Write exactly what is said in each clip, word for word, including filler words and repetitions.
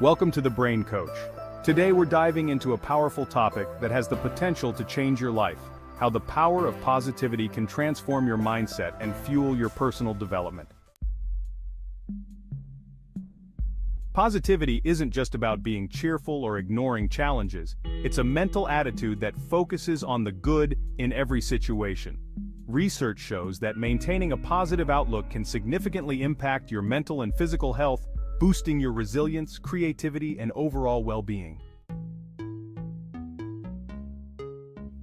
Welcome to The Brain Coach. Today we're diving into a powerful topic that has the potential to change your life, how the power of positivity can transform your mindset and fuel your personal development. Positivity isn't just about being cheerful or ignoring challenges, it's a mental attitude that focuses on the good in every situation. Research shows that maintaining a positive outlook can significantly impact your mental and physical health, boosting your resilience, creativity, and overall well-being.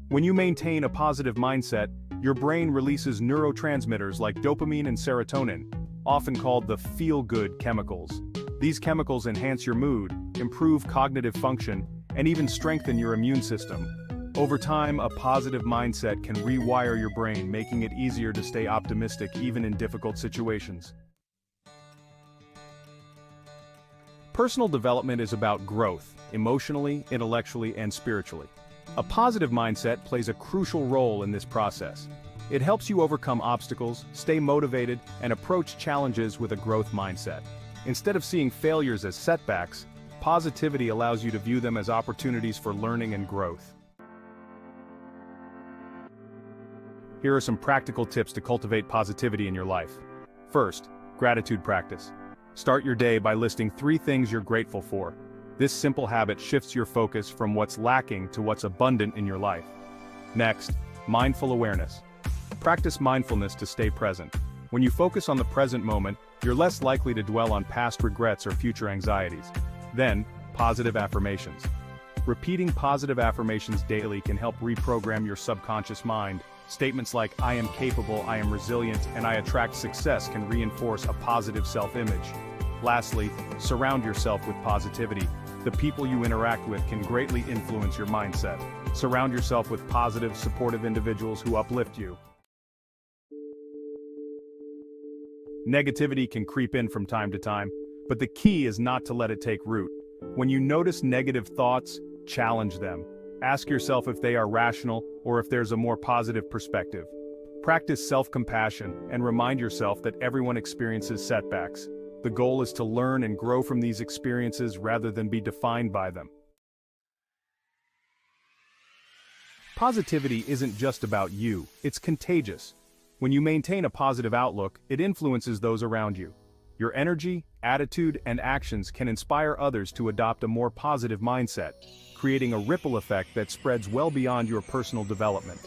When you maintain a positive mindset, your brain releases neurotransmitters like dopamine and serotonin, often called the feel-good chemicals. These chemicals enhance your mood, improve cognitive function, and even strengthen your immune system. Over time, a positive mindset can rewire your brain, making it easier to stay optimistic even in difficult situations. Personal development is about growth, emotionally, intellectually, and spiritually. A positive mindset plays a crucial role in this process. It helps you overcome obstacles, stay motivated, and approach challenges with a growth mindset. Instead of seeing failures as setbacks, positivity allows you to view them as opportunities for learning and growth. Here are some practical tips to cultivate positivity in your life. First, gratitude practice. Start your day by listing three things you're grateful for. This simple habit shifts your focus from what's lacking to what's abundant in your life. Next, mindful awareness. Practice mindfulness to stay present. When you focus on the present moment, you're less likely to dwell on past regrets or future anxieties. Then, positive affirmations. Repeating positive affirmations daily can help reprogram your subconscious mind. Statements like, I am capable, I am resilient, and I attract success can reinforce a positive self-image. Lastly, surround yourself with positivity. The people you interact with can greatly influence your mindset. Surround yourself with positive, supportive individuals who uplift you. Negativity can creep in from time to time, but the key is not to let it take root. When you notice negative thoughts, challenge them. Ask yourself if they are rational or if there's a more positive perspective. Practice self-compassion and remind yourself that everyone experiences setbacks. The goal is to learn and grow from these experiences rather than be defined by them. Positivity isn't just about you, it's contagious. When you maintain a positive outlook, it influences those around you. Your energy, attitude, and actions can inspire others to adopt a more positive mindset, creating a ripple effect that spreads well beyond your personal development.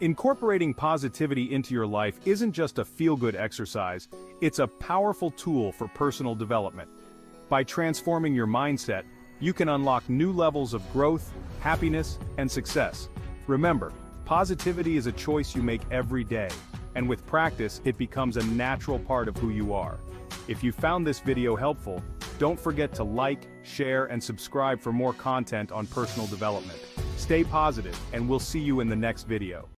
Incorporating positivity into your life isn't just a feel-good exercise, it's a powerful tool for personal development. By transforming your mindset, you can unlock new levels of growth, happiness, and success. Remember, positivity is a choice you make every day, and with practice, it becomes a natural part of who you are. If you found this video helpful, don't forget to like, share, and subscribe for more content on personal development. Stay positive, and we'll see you in the next video.